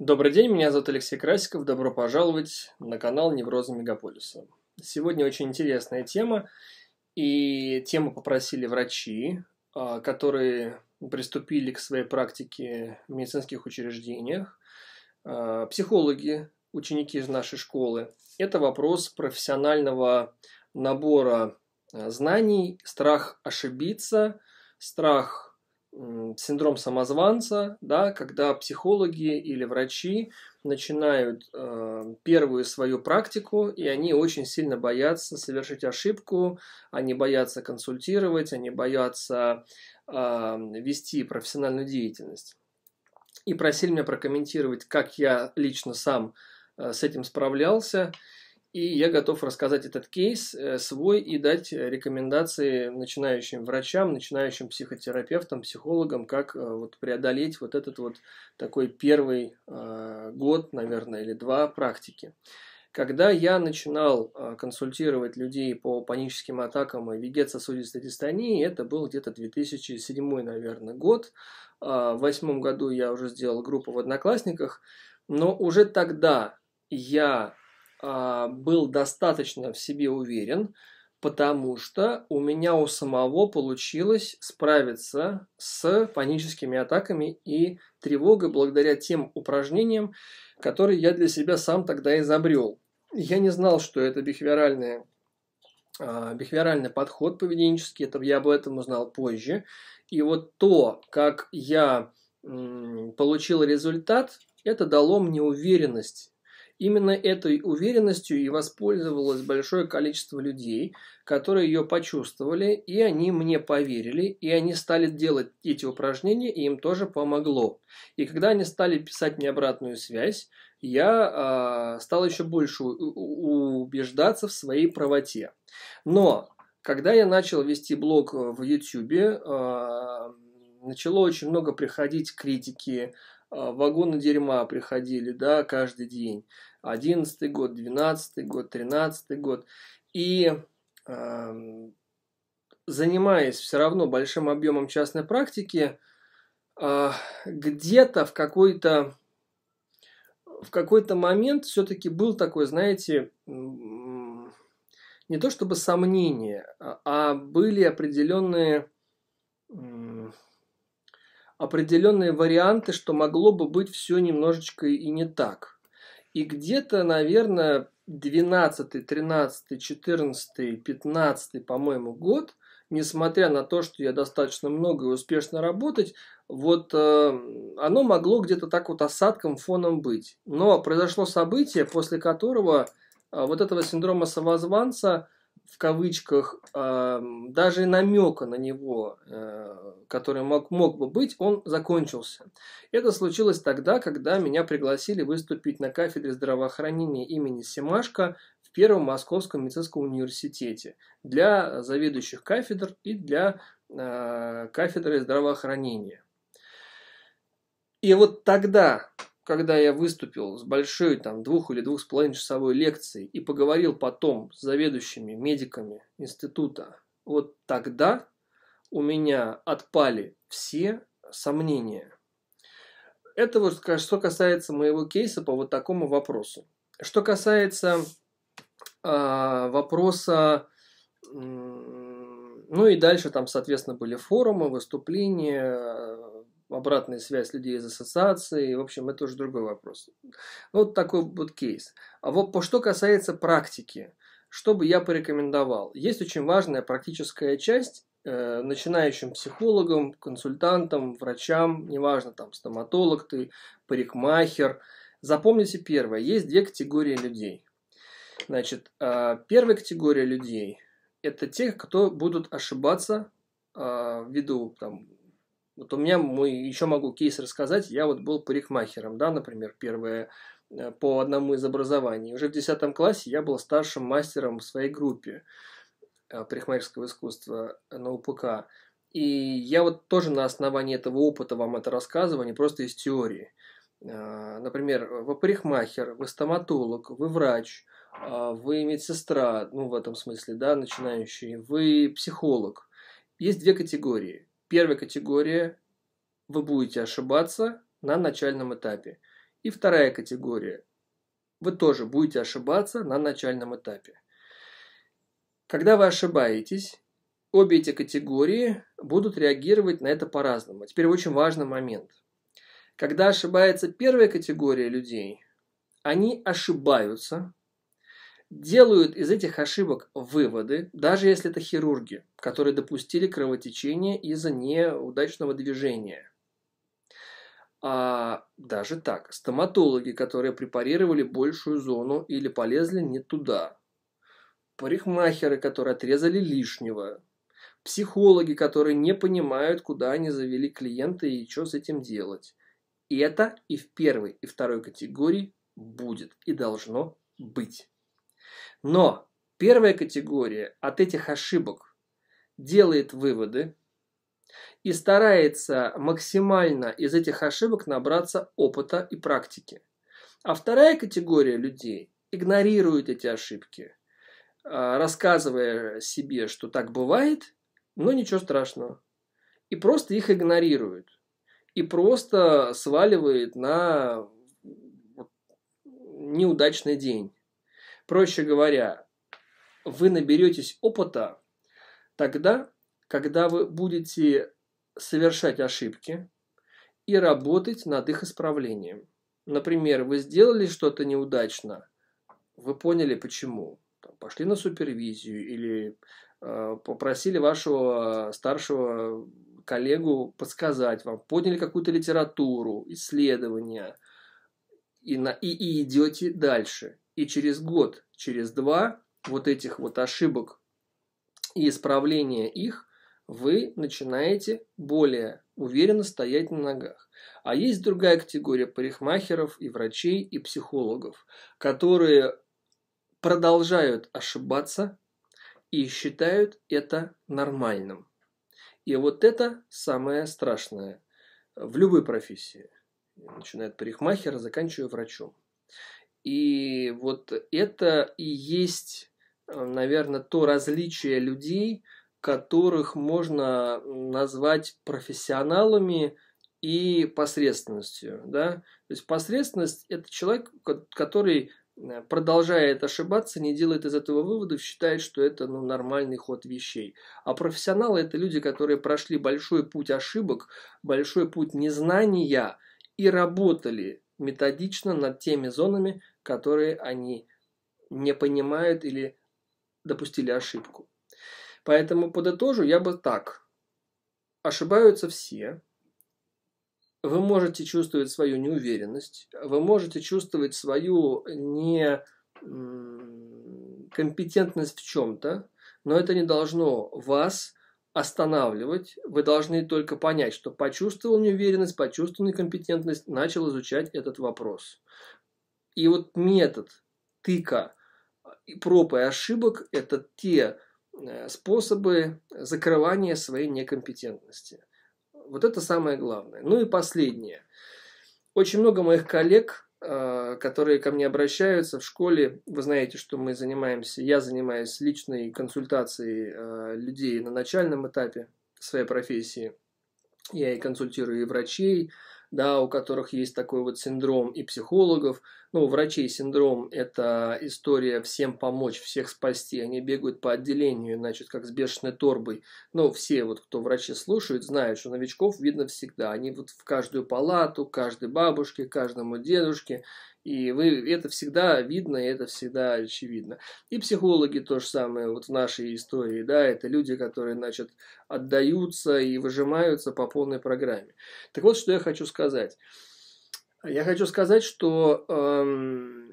Добрый день, меня зовут Алексей Красиков. Добро пожаловать на канал Неврозы Мегаполиса. Сегодня очень интересная тема, и тему попросили врачи, которые приступили к своей практике в медицинских учреждениях, психологи, ученики из нашей школы. Это вопрос профессионального набора знаний, страх ошибиться, страх синдром самозванца, да, когда психологи или врачи начинают первую свою практику, и они очень сильно боятся совершить ошибку, они боятся консультировать, они боятся вести профессиональную деятельность. И просили меня прокомментировать, как я лично сам с этим справлялся, и я готов рассказать этот кейс свой и дать рекомендации начинающим врачам, начинающим психотерапевтам, психологам, как преодолеть этот такой первый год, наверное, или два практики. Когда я начинал консультировать людей по паническим атакам и вегетососудистой дистонии, это был где-то 2007, наверное, год. В 2008 году я уже сделал группу в Одноклассниках, но уже тогда я был достаточно в себе уверен, потому что у меня у самого получилось справиться с паническими атаками и тревогой благодаря тем упражнениям, которые я для себя сам тогда изобрел. Я не знал, что это бихевиоральный подход поведенческий, это я об этом узнал позже. И то, как я получил результат, это дало мне уверенность. Именно этой уверенностью и воспользовалось большое количество людей, которые ее почувствовали, и они мне поверили, и они стали делать эти упражнения, и им тоже помогло. И когда они стали писать мне обратную связь, я стал еще больше убеждаться в своей правоте. Но когда я начал вести блог в YouTube, начало очень много приходить критики, вагоны дерьма приходили, да, каждый день. 11-й год, 12-й год, 13-й год. И занимаясь все равно большим объемом частной практики, где-то в какой-то момент все-таки был такой, знаете, не то чтобы сомнение, а были определенные варианты, что могло бы быть все немножечко и не так. И где-то, наверное, 12, 13, 14, 15, по-моему, год, несмотря на то, что я достаточно много и успешно работать, оно могло где-то так осадком, фоном быть. Но произошло событие, после которого этого синдрома самозванца, в кавычках, даже намека на него, который мог бы быть, он закончился. Это случилось тогда, когда меня пригласили выступить на кафедре здравоохранения имени Семашко в Первом Московском медицинском университете для заведующих кафедр и для кафедры здравоохранения. И тогда, когда я выступил с большой 2- или 2,5-часовой лекцией и поговорил потом с заведующими медиками института, тогда у меня отпали все сомнения. Это что касается моего кейса по такому вопросу. Что касается вопроса, и дальше соответственно, были форумы, выступления, обратная связь людей из ассоциации, в общем, это уже другой вопрос. Такой кейс. А что касается практики, что бы я порекомендовал? Есть очень важная практическая часть начинающим психологам, консультантам, врачам, неважно, стоматолог ты, парикмахер. Запомните первое, есть две категории людей. Значит, первая категория людей – это те, кто будут ошибаться ввиду у меня, еще могу кейс рассказать, я был парикмахером, да, например, первое по одному из образований. Уже в 10 классе я был старшим мастером в своей группе парикмахерского искусства на УПК. И я тоже на основании этого опыта вам это рассказываю, не просто из теории. Например, вы парикмахер, вы стоматолог, вы врач, вы медсестра, в этом смысле, да, начинающий, вы психолог. Есть две категории. Первая категория – вы будете ошибаться на начальном этапе. И вторая категория. Вы тоже будете ошибаться на начальном этапе. Когда вы ошибаетесь, обе эти категории будут реагировать на это по-разному. Теперь очень важный момент. Когда ошибается первая категория людей, они ошибаются, делают из этих ошибок выводы, даже если это хирурги, которые допустили кровотечение из-за неудачного движения. А даже так, стоматологи, которые препарировали большую зону или полезли не туда, парикмахеры, которые отрезали лишнего, психологи, которые не понимают, куда они завели клиента и что с этим делать. И это и в первой, и второй категории будет и должно быть. Но первая категория от этих ошибок делает выводы и старается максимально из этих ошибок набраться опыта и практики. А вторая категория людей игнорирует эти ошибки, рассказывая себе, что так бывает, но ничего страшного. И просто их игнорирует. И просто сваливает на неудачный день. Проще говоря, вы наберетесь опыта тогда, когда вы будете совершать ошибки и работать над их исправлением. Например, вы сделали что-то неудачно, вы поняли почему. Пошли на супервизию или попросили вашего старшего коллегу подсказать вам, подняли какую-то литературу, исследования и идете дальше. И через год, через два вот этих вот ошибок и исправления их вы начинаете более уверенно стоять на ногах. А есть другая категория парикмахеров и врачей и психологов, которые продолжают ошибаться и считают это нормальным. И вот это самое страшное в любой профессии. Начиная от парикмахера, заканчивая врачом. И вот это и есть, наверное, то различие людей, которых можно назвать профессионалами и посредственностью. Да? То есть посредственность – это человек, который продолжает ошибаться, не делает из этого выводов, считает, что это нормальный ход вещей. А профессионалы – это люди, которые прошли большой путь ошибок, большой путь незнания и работали методично над теми зонами, которые они не понимают или допустили ошибку. Поэтому подытожу я бы так. Ошибаются все. Вы можете чувствовать свою неуверенность, вы можете чувствовать свою некомпетентность в чем-то, но это не должно вас останавливать. Вы должны только понять, что почувствовал неуверенность, почувствовал некомпетентность, начал изучать этот вопрос. И вот метод тыка, проб и ошибок – это те способы закрывания своей некомпетентности. Вот это самое главное. Ну и последнее. Очень много моих коллег, которые ко мне обращаются в школе, вы знаете, что мы занимаемся, я занимаюсь личной консультацией людей на начальном этапе своей профессии. Я и консультирую и врачей, да, у которых есть такой вот синдром, и психологов. Ну, у врачей синдром – это история всем помочь, всех спасти. Они бегают по отделению, значит, как с бешеной торбой. Но все, вот, кто врачи слушают, знают, что новичков видно всегда. Они вот в каждую палату, каждой бабушке, каждому дедушке. И это всегда видно, и это всегда очевидно. И психологи то же самое вот в нашей истории. Да, это люди, которые, значит, отдаются и выжимаются по полной программе. Так вот, что я хочу сказать. Я хочу сказать, что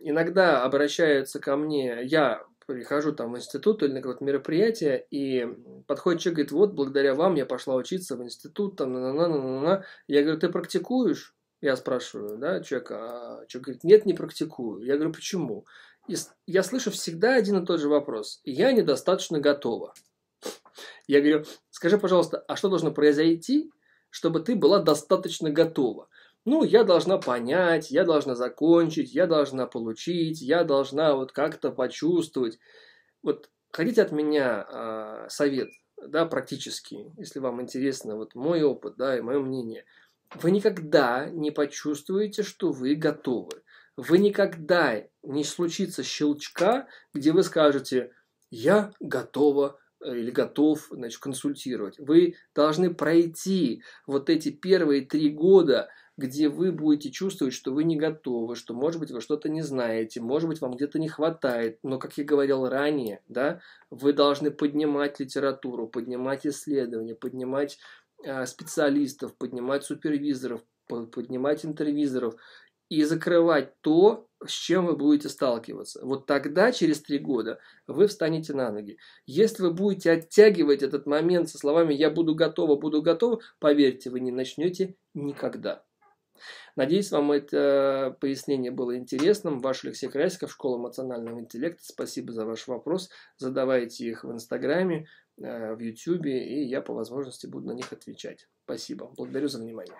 иногда обращаются ко мне, я прихожу там в институт или на какое-то мероприятие, и подходит человек и говорит, вот, благодаря вам я пошла учиться в институт, там, на-на-на-на-на. Я говорю, ты практикуешь? Я спрашиваю, да, человека, а человек говорит, нет, не практикую. Я говорю, почему? И я слышу всегда один и тот же вопрос. Я недостаточно готова. Я говорю, скажи, пожалуйста, а что должно произойти, чтобы ты была достаточно готова? Ну, я должна понять, я должна закончить, я должна получить, я должна вот как-то почувствовать. Вот хотите от меня совет, да, практически, если вам интересно вот мой опыт, да, и мое мнение. Вы никогда не почувствуете, что вы готовы. Вы никогда не случится щелчка, где вы скажете «я готова» или «готов», значит, консультировать. Вы должны пройти вот эти первые 3 года, где вы будете чувствовать, что вы не готовы, что, может быть, вы что-то не знаете, может быть, вам где-то не хватает. Но, как я говорил ранее, да, вы должны поднимать литературу, поднимать исследования, поднимать специалистов, поднимать супервизоров, поднимать интервизоров и закрывать то, с чем вы будете сталкиваться. Вот тогда, через 3 года, вы встанете на ноги. Если вы будете оттягивать этот момент со словами «я буду готова», поверьте, вы не начнете никогда. Надеюсь, вам это пояснение было интересным. Ваш Алексей Красиков, Школа эмоционального интеллекта. Спасибо за ваш вопрос. Задавайте их в Инстаграме, в Ютубе, и я по возможности буду на них отвечать. Спасибо. Благодарю за внимание.